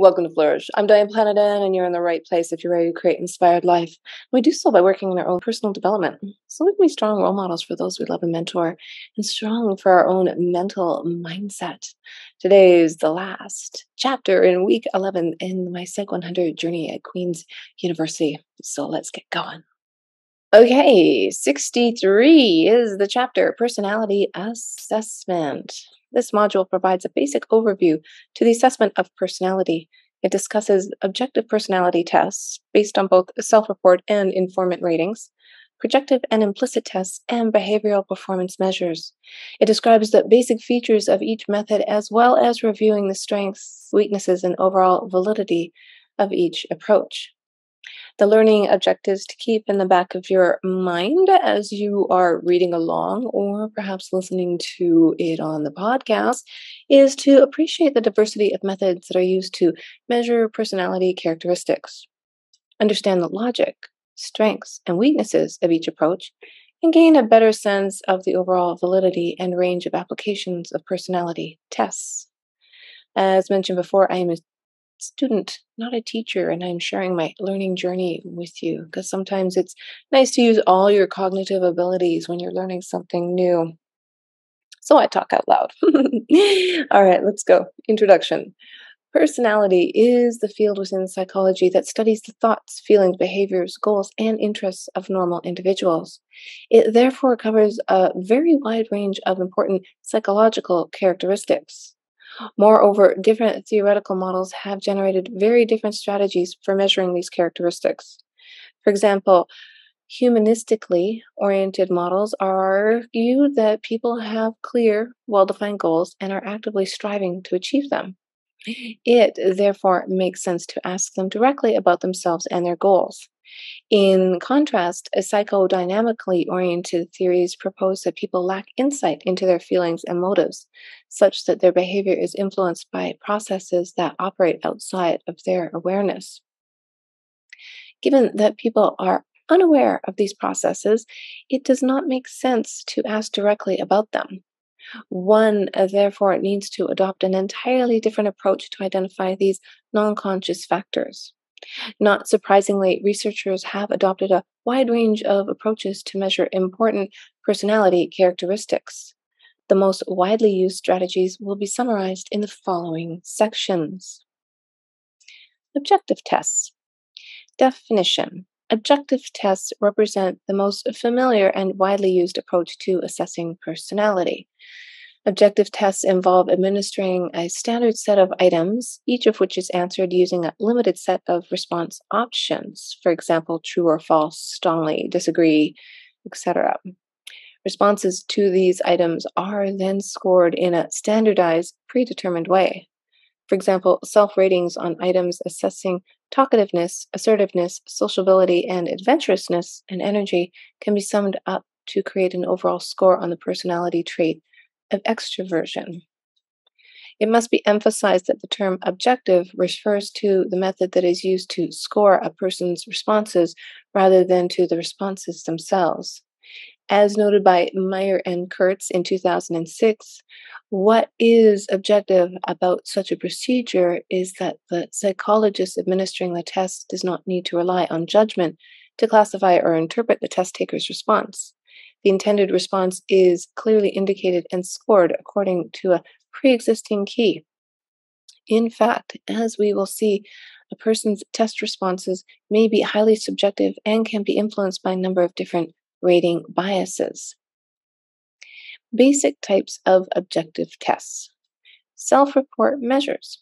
Welcome to Flourish. I'm Diane Planidin, and you're in the right place if you're ready to create inspired life. We do so by working on our own personal development, so we can be strong role models for those we love and mentor, and strong for our own mental mindset. Today is the last chapter in week 11 in my Psych 100 journey at Queen's University. So let's get going. Okay, 63 is the chapter, Personality Assessment. This module provides a basic overview to the assessment of personality. It discusses objective personality tests based on both self-report and informant ratings, projective and implicit tests, and behavioral performance measures. It describes the basic features of each method as well as reviewing the strengths, weaknesses, and overall validity of each approach. The learning objectives to keep in the back of your mind as you are reading along or perhaps listening to it on the podcast is to appreciate the diversity of methods that are used to measure personality characteristics, understand the logic, strengths, and weaknesses of each approach, and gain a better sense of the overall validity and range of applications of personality tests. As mentioned before, I am a student, not a teacher, and I'm sharing my learning journey with you because sometimes it's nice to use all your cognitive abilities when you're learning something new. So I talk out loud. All right, let's go. Introduction. Personality is the field within psychology that studies the thoughts, feelings, behaviors, goals, and interests of normal individuals. It therefore covers a very wide range of important psychological characteristics. Moreover, different theoretical models have generated very different strategies for measuring these characteristics. For example, humanistically oriented models argue that people have clear, well-defined goals and are actively striving to achieve them. It, therefore, makes sense to ask them directly about themselves and their goals. In contrast, psychodynamically oriented theories propose that people lack insight into their feelings and motives, such that their behavior is influenced by processes that operate outside of their awareness. Given that people are unaware of these processes, it does not make sense to ask directly about them. One, therefore, needs to adopt an entirely different approach to identify these non-conscious factors. Not surprisingly, researchers have adopted a wide range of approaches to measure important personality characteristics. The most widely used strategies will be summarized in the following sections. Objective tests. Definition. Objective tests represent the most familiar and widely used approach to assessing personality. Objective tests involve administering a standard set of items, each of which is answered using a limited set of response options. For example, true or false, strongly, disagree, etc. Responses to these items are then scored in a standardized, predetermined way. For example, self-ratings on items assessing talkativeness, assertiveness, sociability, and adventurousness and energy can be summed up to create an overall score on the personality trait of extroversion. It must be emphasized that the term objective refers to the method that is used to score a person's responses rather than to the responses themselves. As noted by Meyer and Kurtz in 2006, what is objective about such a procedure is that the psychologist administering the test does not need to rely on judgment to classify or interpret the test taker's response. The intended response is clearly indicated and scored according to a pre-existing key. In fact, as we will see, a person's test responses may be highly subjective and can be influenced by a number of different rating biases. Basic types of objective tests. Self-report measures.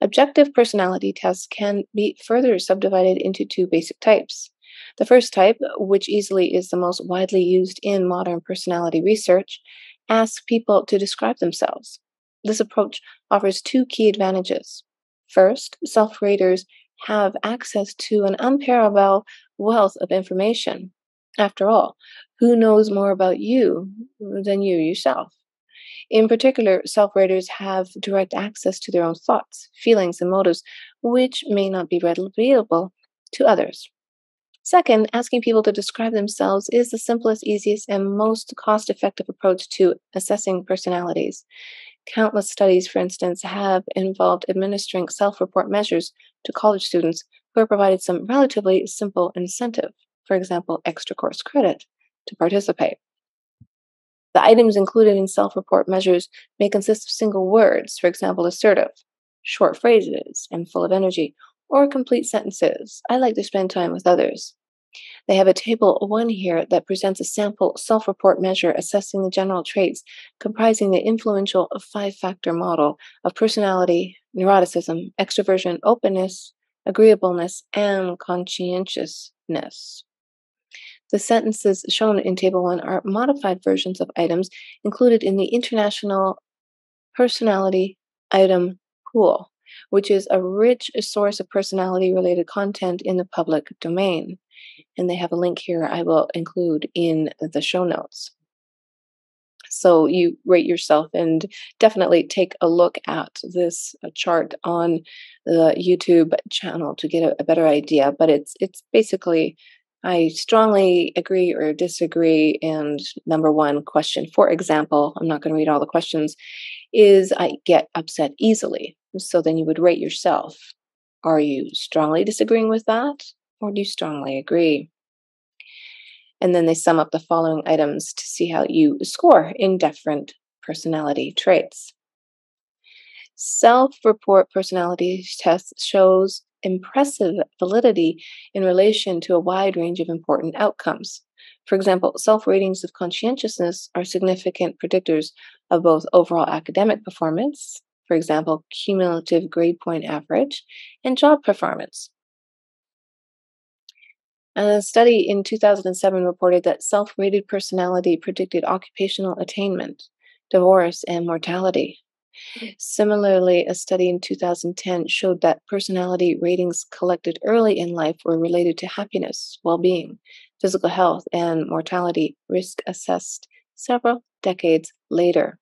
Objective personality tests can be further subdivided into two basic types. The first type, which easily is the most widely used in modern personality research, asks people to describe themselves. This approach offers two key advantages. First, self-raters have access to an unparalleled wealth of information. After all, who knows more about you than you yourself? In particular, self-raters have direct access to their own thoughts, feelings, and motives, which may not be readily available to others. Second, asking people to describe themselves is the simplest, easiest, and most cost-effective approach to assessing personalities. Countless studies, for instance, have involved administering self-report measures to college students who are provided some relatively simple incentive, for example, extra course credit, to participate. The items included in self-report measures may consist of single words, for example, assertive, short phrases, and full of energy, or complete sentences, I like to spend time with others. They have a table 1 here that presents a sample self-report measure assessing the general traits comprising the influential 5-factor model of personality, neuroticism, extroversion, openness, agreeableness, and conscientiousness. The sentences shown in Table 1 are modified versions of items included in the International Personality Item Pool, which is a rich source of personality-related content in the public domain. And they have a link here I will include in the show notes. So you rate yourself and definitely take a look at this chart on the YouTube channel to get a better idea. But it's basically, I strongly agree or disagree. And number 1 question, for example, I'm not going to read all the questions, is I get upset easily. So then you would rate yourself. Are you strongly disagreeing with that? Or do you strongly agree? And then they sum up the following items to see how you score in different personality traits. Self-report personality tests shows impressive validity in relation to a wide range of important outcomes. For example, self-ratings of conscientiousness are significant predictors of both overall academic performance, for example, cumulative grade point average, and job performance. A study in 2007 reported that self-rated personality predicted occupational attainment, divorce, and mortality. Similarly, a study in 2010 showed that personality ratings collected early in life were related to happiness, well-being, physical health, and mortality risk assessed several decades later.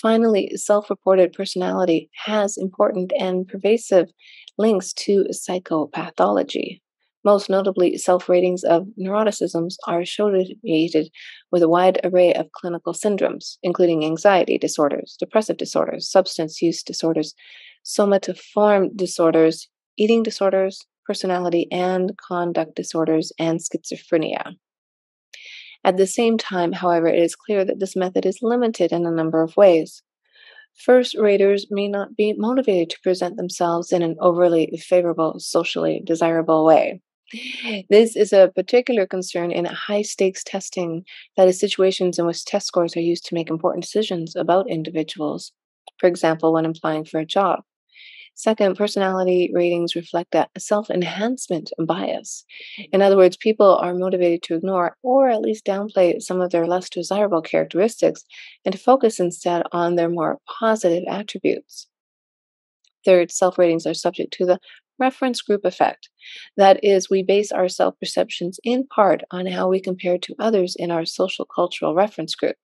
Finally, self-reported personality has important and pervasive links to psychopathology. Most notably, self-ratings of neuroticisms are associated with a wide array of clinical syndromes, including anxiety disorders, depressive disorders, substance use disorders, somatoform disorders, eating disorders, personality and conduct disorders, and schizophrenia. At the same time, however, it is clear that this method is limited in a number of ways. First raters may not be motivated to present themselves in an overly favorable, socially desirable way. This is a particular concern in high-stakes testing, that is, situations in which test scores are used to make important decisions about individuals, for example, when applying for a job. Second, personality ratings reflect a self-enhancement bias. In other words, people are motivated to ignore or at least downplay some of their less desirable characteristics and to focus instead on their more positive attributes. Third, self-ratings are subject to the reference group effect. That is, we base our self-perceptions in part on how we compare to others in our social cultural reference group.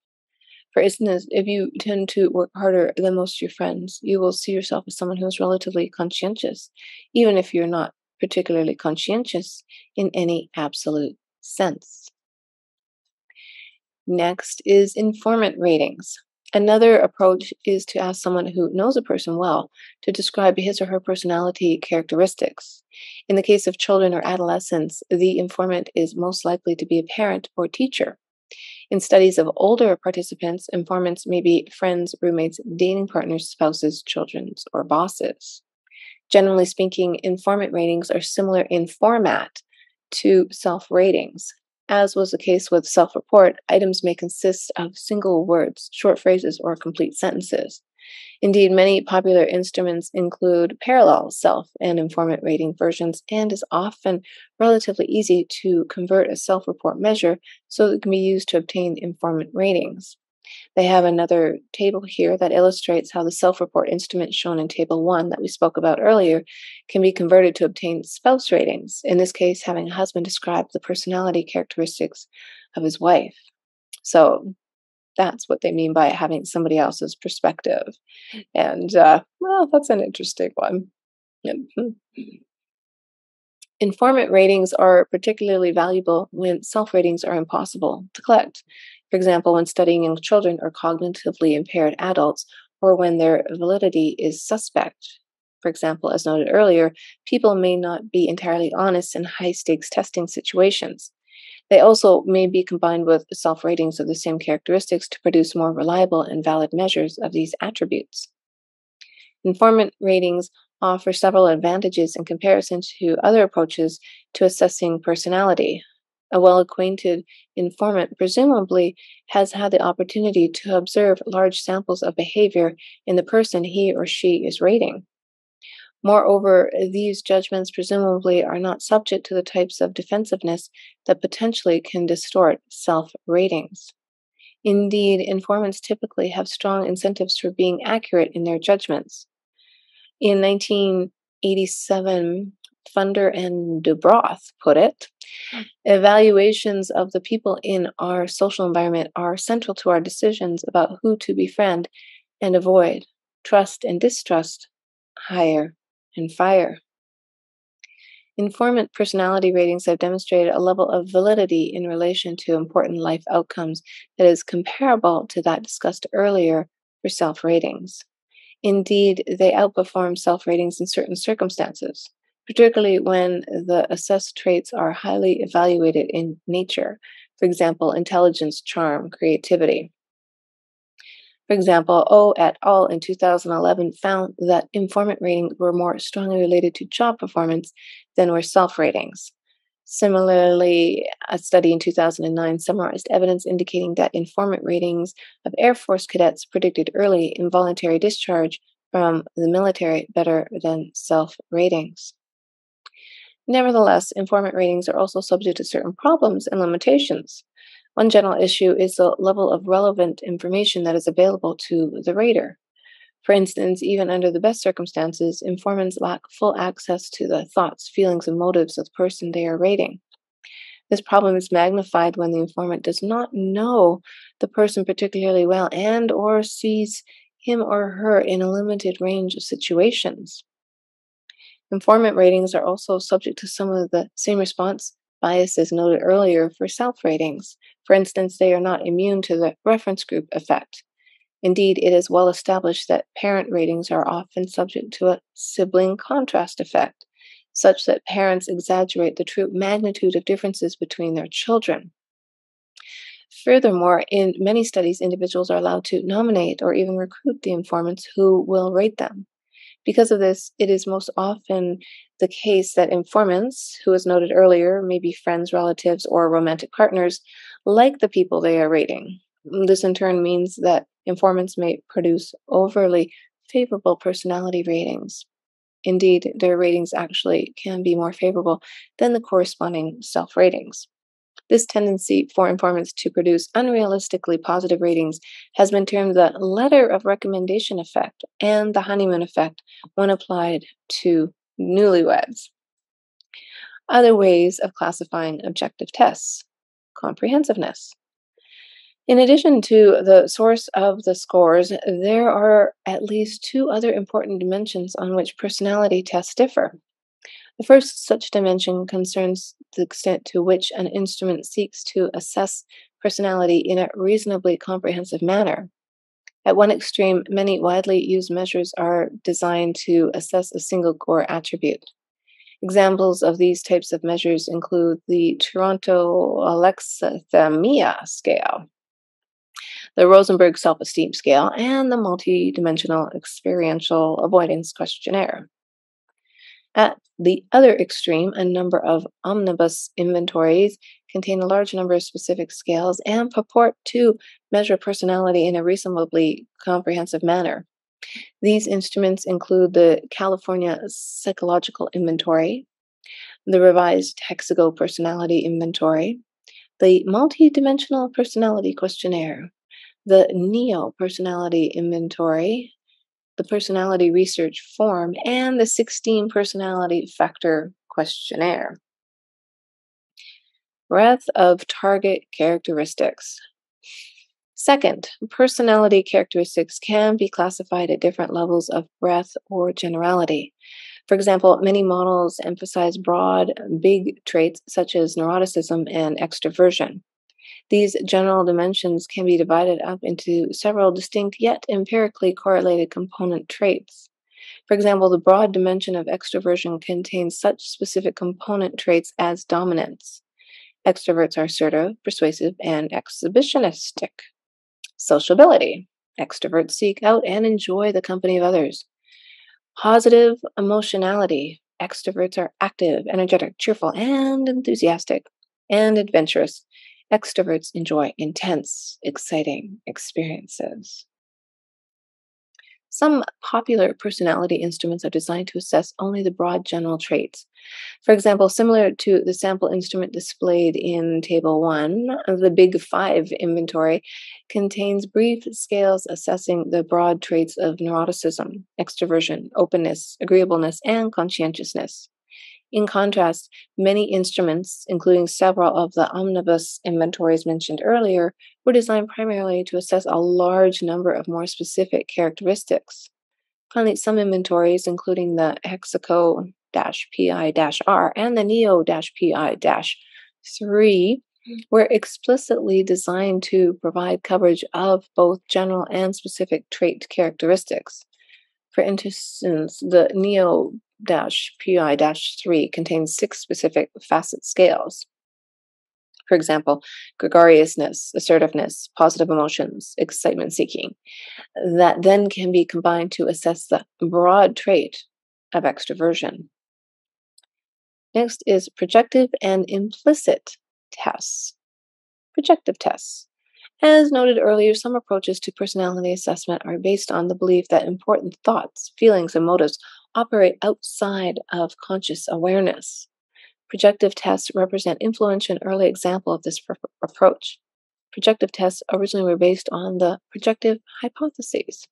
For instance, if you tend to work harder than most of your friends, you will see yourself as someone who is relatively conscientious, even if you're not particularly conscientious in any absolute sense. Next is informant ratings. Another approach is to ask someone who knows a person well to describe his or her personality characteristics. In the case of children or adolescents, the informant is most likely to be a parent or teacher. In studies of older participants, informants may be friends, roommates, dating partners, spouses, children, or bosses. Generally speaking, informant ratings are similar in format to self-ratings. As was the case with self-report, items may consist of single words, short phrases, or complete sentences. Indeed, many popular instruments include parallel self and informant rating versions, and is often relatively easy to convert a self-report measure so that it can be used to obtain informant ratings. They have another table here that illustrates how the self-report instrument shown in Table 1 that we spoke about earlier can be converted to obtain spouse ratings, in this case having a husband describe the personality characteristics of his wife. So that's what they mean by having somebody else's perspective. And, well, that's an interesting one. Informant ratings are particularly valuable when self-ratings are impossible to collect. For example, when studying young children or cognitively impaired adults, or when their validity is suspect. For example, as noted earlier, people may not be entirely honest in high-stakes testing situations. They also may be combined with self-ratings of the same characteristics to produce more reliable and valid measures of these attributes. Informant ratings offer several advantages in comparison to other approaches to assessing personality. A well-acquainted informant presumably has had the opportunity to observe large samples of behavior in the person he or she is rating. Moreover, these judgments presumably are not subject to the types of defensiveness that potentially can distort self-ratings. Indeed, informants typically have strong incentives for being accurate in their judgments. In 1987, Funder and Dubroth put it, evaluations of the people in our social environment are central to our decisions about who to befriend and avoid, trust and distrust, hire and fire. Informant personality ratings have demonstrated a level of validity in relation to important life outcomes that is comparable to that discussed earlier for self-ratings. Indeed, they outperform self-ratings in certain circumstances, particularly when the assessed traits are highly evaluated in nature, for example, intelligence, charm, creativity. For example, O et al. In 2011 found that informant ratings were more strongly related to job performance than were self-ratings. Similarly, a study in 2009 summarized evidence indicating that informant ratings of Air Force cadets predicted early involuntary discharge from the military better than self-ratings. Nevertheless, informant ratings are also subject to certain problems and limitations. One general issue is the level of relevant information that is available to the rater. For instance, even under the best circumstances, informants lack full access to the thoughts, feelings, and motives of the person they are rating. This problem is magnified when the informant does not know the person particularly well and or sees him or her in a limited range of situations. Informant ratings are also subject to some of the same response biases noted earlier for self-ratings. For instance, they are not immune to the reference group effect. Indeed, it is well established that parent ratings are often subject to a sibling contrast effect, such that parents exaggerate the true magnitude of differences between their children. Furthermore, in many studies, individuals are allowed to nominate or even recruit the informants who will rate them. Because of this, it is most often the case that informants, who as noted earlier, may be friends, relatives, or romantic partners, like the people they are rating. This in turn means that informants may produce overly favorable personality ratings. Indeed, their ratings actually can be more favorable than the corresponding self-ratings. This tendency for informants to produce unrealistically positive ratings has been termed the letter of recommendation effect and the honeymoon effect when applied to newlyweds. Other ways of classifying objective tests: comprehensiveness. In addition to the source of the scores, there are at least two other important dimensions on which personality tests differ. The first such dimension concerns the extent to which an instrument seeks to assess personality in a reasonably comprehensive manner. At one extreme, many widely used measures are designed to assess a single core attribute. Examples of these types of measures include the Toronto Alexithymia Scale, the Rosenberg Self-Esteem Scale, and the Multidimensional Experiential Avoidance Questionnaire. At the other extreme, a number of omnibus inventories contain a large number of specific scales and purport to measure personality in a reasonably comprehensive manner. These instruments include the California Psychological Inventory, the revised Hexaco Personality Inventory, the Multidimensional Personality Questionnaire, the NEO Personality Inventory, the Personality Research Form, and the 16 Personality Factor Questionnaire. Breadth of target characteristics. Second, personality characteristics can be classified at different levels of breadth or generality. For example, many models emphasize broad, big traits such as neuroticism and extroversion. These general dimensions can be divided up into several distinct yet empirically correlated component traits. For example, the broad dimension of extroversion contains such specific component traits as dominance. Extroverts are assertive, persuasive, and exhibitionistic. Sociability. Extroverts seek out and enjoy the company of others. Positive emotionality. Extroverts are active, energetic, cheerful, and enthusiastic, and adventurous. Extroverts enjoy intense, exciting experiences. Some popular personality instruments are designed to assess only the broad general traits. For example, similar to the sample instrument displayed in Table 1, the Big Five inventory contains brief scales assessing the broad traits of neuroticism, extroversion, openness, agreeableness, and conscientiousness. In contrast, many instruments, including several of the omnibus inventories mentioned earlier, were designed primarily to assess a large number of more specific characteristics. Finally, some inventories, including the Hexaco-PI-R and the NEO-PI-3, were explicitly designed to provide coverage of both general and specific trait characteristics. For instance, the NEO-PI-3 contains 6 specific facet scales. For example, gregariousness, assertiveness, positive emotions, excitement seeking, that then can be combined to assess the broad trait of extroversion. Next is projective and implicit tests. Projective tests. As noted earlier, some approaches to personality assessment are based on the belief that important thoughts, feelings, and motives operate outside of conscious awareness. Projective tests represent influential and early example of this approach. Projective tests originally were based on the projective hypothesis.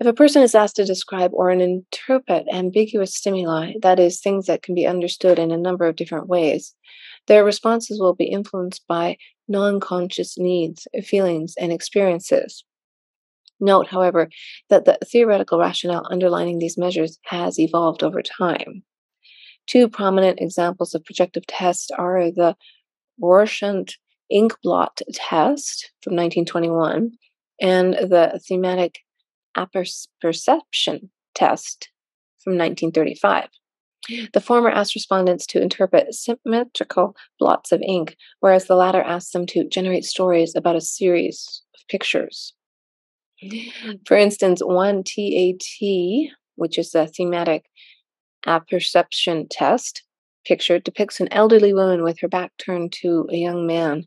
If a person is asked to describe or interpret ambiguous stimuli, that is, things that can be understood in a number of different ways, their responses will be influenced by non-conscious needs, feelings, and experiences. Note, however, that the theoretical rationale underlying these measures has evolved over time. 2 prominent examples of projective tests are the Rorschach inkblot test from 1921 and the thematic apperception test from 1935. The former asked respondents to interpret symmetrical blots of ink, whereas the latter asked them to generate stories about a series of pictures. For instance, one TAT, which is the thematic apperception test, picture depicts an elderly woman with her back turned to a young man.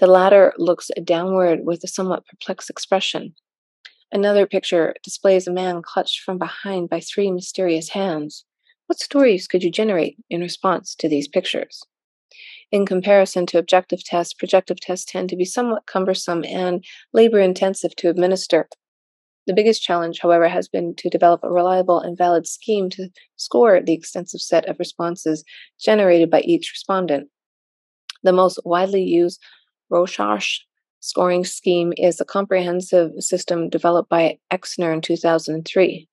The latter looks downward with a somewhat perplexed expression. Another picture displays a man clutched from behind by 3 mysterious hands. What stories could you generate in response to these pictures? In comparison to objective tests, projective tests tend to be somewhat cumbersome and labor-intensive to administer. The biggest challenge, however, has been to develop a reliable and valid scheme to score the extensive set of responses generated by each respondent. The most widely used Rorschach scoring scheme is a comprehensive system developed by Exner in 2003.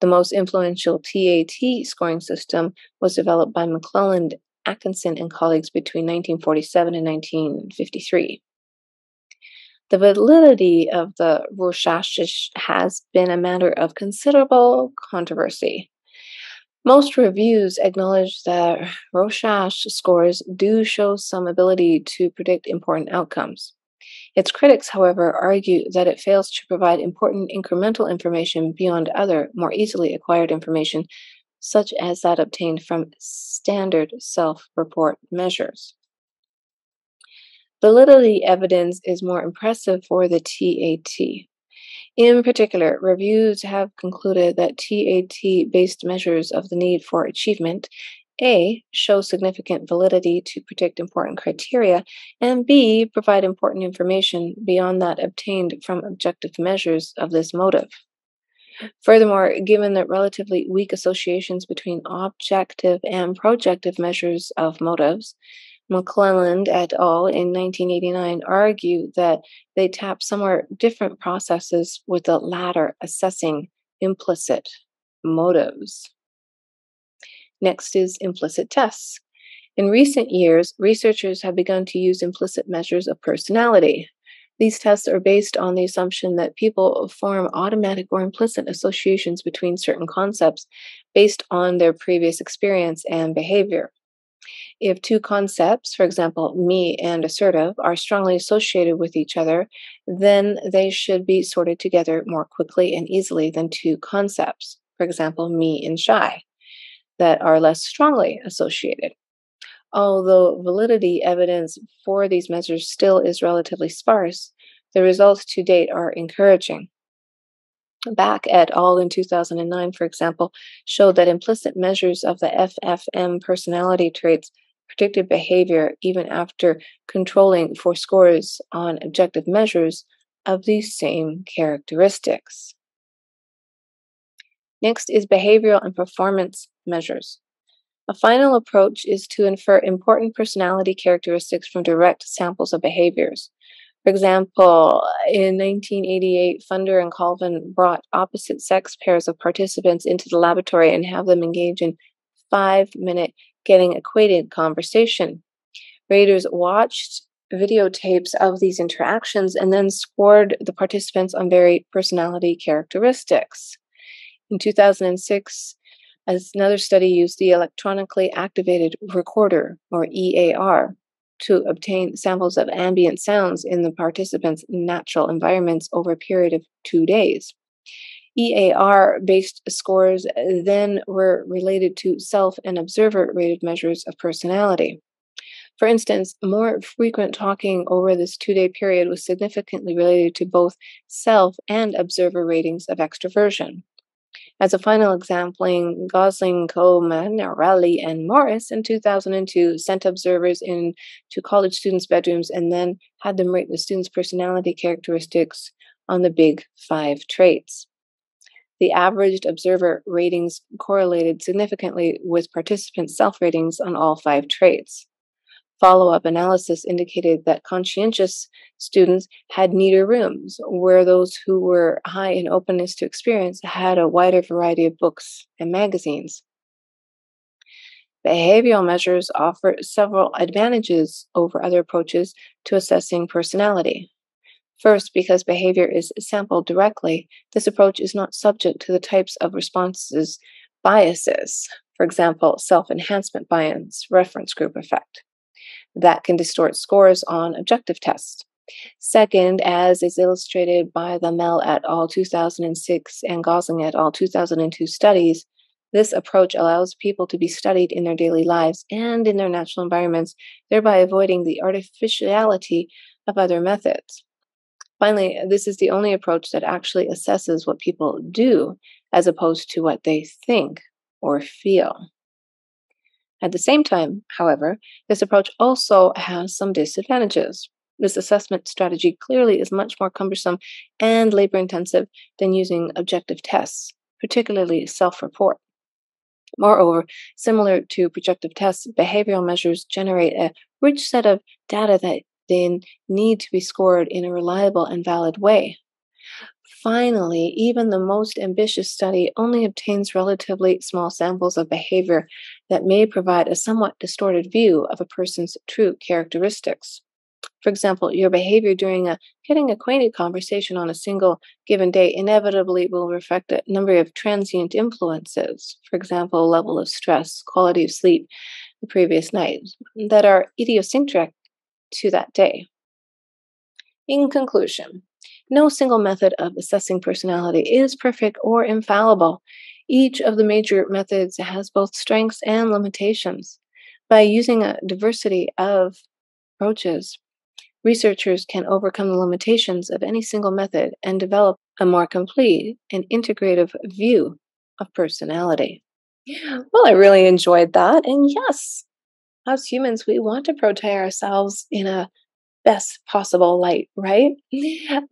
The most influential TAT scoring system was developed by McClelland, Atkinson and colleagues between 1947 and 1953. The validity of the Rorschach has been a matter of considerable controversy. Most reviews acknowledge that Rorschach scores do show some ability to predict important outcomes. Its critics, however, argue that it fails to provide important incremental information beyond other, more easily acquired information, such as that obtained from standard self-report measures. Validity evidence is more impressive for the TAT. In particular, reviews have concluded that TAT-based measures of the need for achievement A, show significant validity to predict important criteria, and B, provide important information beyond that obtained from objective measures of this motive. Furthermore, given the relatively weak associations between objective and projective measures of motives, McClelland et al. In 1989 argued that they tap somewhere different processes, with the latter assessing implicit motives. Next is implicit tests. In recent years, researchers have begun to use implicit measures of personality. These tests are based on the assumption that people form automatic or implicit associations between certain concepts based on their previous experience and behavior. If two concepts, for example, me and assertive, are strongly associated with each other, then they should be sorted together more quickly and easily than two concepts, for example, me and shy, that are less strongly associated. Although validity evidence for these measures still is relatively sparse, the results to date are encouraging. Back et al. In 2009, for example, showed that implicit measures of the FFM personality traits predicted behavior even after controlling for scores on objective measures of these same characteristics. Next is behavioral and performance measures. A final approach is to infer important personality characteristics from direct samples of behaviors. For example, in 1988, Funder and Colvin brought opposite-sex pairs of participants into the laboratory and have them engage in 5-minute getting acquainted conversation. Raters watched videotapes of these interactions and then scored the participants on varied personality characteristics. In 2006, another study used the electronically activated recorder, or EAR, to obtain samples of ambient sounds in the participants' natural environments over a period of 2 days. EAR-based scores then were related to self and observer-rated measures of personality. For instance, more frequent talking over this 2-day period was significantly related to both self and observer ratings of extroversion. As a final example, Gosling, Coe, Manarelli, and Morris in 2002 sent observers into college students' bedrooms and then had them rate the students' personality characteristics on the Big Five traits. The averaged observer ratings correlated significantly with participants' self-ratings on all 5 traits. Follow-up analysis indicated that conscientious students had neater rooms, where those who were high in openness to experience had a wider variety of books and magazines. Behavioral measures offer several advantages over other approaches to assessing personality. First, because behavior is sampled directly, this approach is not subject to the types of responses biases, for example, self-enhancement bias, reference group effect, that can distort scores on objective tests. Second, as is illustrated by the Mell et al. 2006 and Gosling et al. 2002 studies, this approach allows people to be studied in their daily lives and in their natural environments, thereby avoiding the artificiality of other methods. Finally, this is the only approach that actually assesses what people do as opposed to what they think or feel. At the same time, however, this approach also has some disadvantages. This assessment strategy clearly is much more cumbersome and labor-intensive than using objective tests, particularly self-report. Moreover, similar to projective tests, behavioral measures generate a rich set of data that then need to be scored in a reliable and valid way. Finally, even the most ambitious study only obtains relatively small samples of behavior that may provide a somewhat distorted view of a person's true characteristics. For example, your behavior during a getting acquainted conversation on a single given day inevitably will reflect a number of transient influences, for example, level of stress, quality of sleep the previous night, that are idiosyncratic to that day. In conclusion, no single method of assessing personality is perfect or infallible. Each of the major methods has both strengths and limitations. By using a diversity of approaches, researchers can overcome the limitations of any single method and develop a more complete and integrative view of personality. Well, I really enjoyed that. And yes, as humans, we want to portray ourselves in a best possible light, right?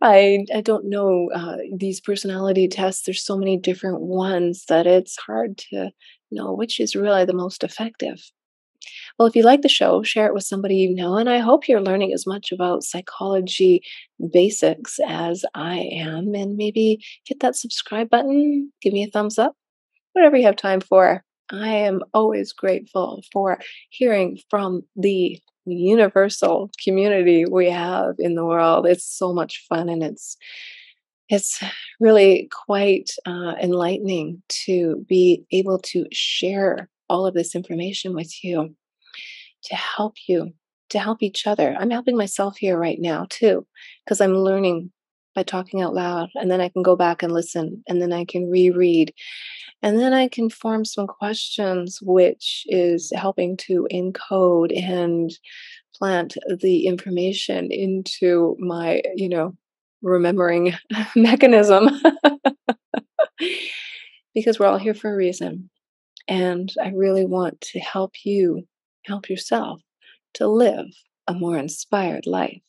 I don't know, these personality tests, there's so many different ones that it's hard to know which is really the most effective. Well, if you like the show, share it with somebody you know, and I hope you're learning as much about psychology basics as I am, and maybe hit that subscribe button, give me a thumbs up, whatever you have time for. I am always grateful for hearing from the universal community we have in the world. It's so much fun, and it's really quite enlightening to be able to share all of this information with you, to help each other. I'm helping myself here right now too, because I'm learning by talking out loud, and then I can go back and listen, and then I can reread, and then I can form some questions, which is helping to encode and plant the information into my, remembering mechanism. Because we're all here for a reason. And I really want to help you help yourself to live a more inspired life.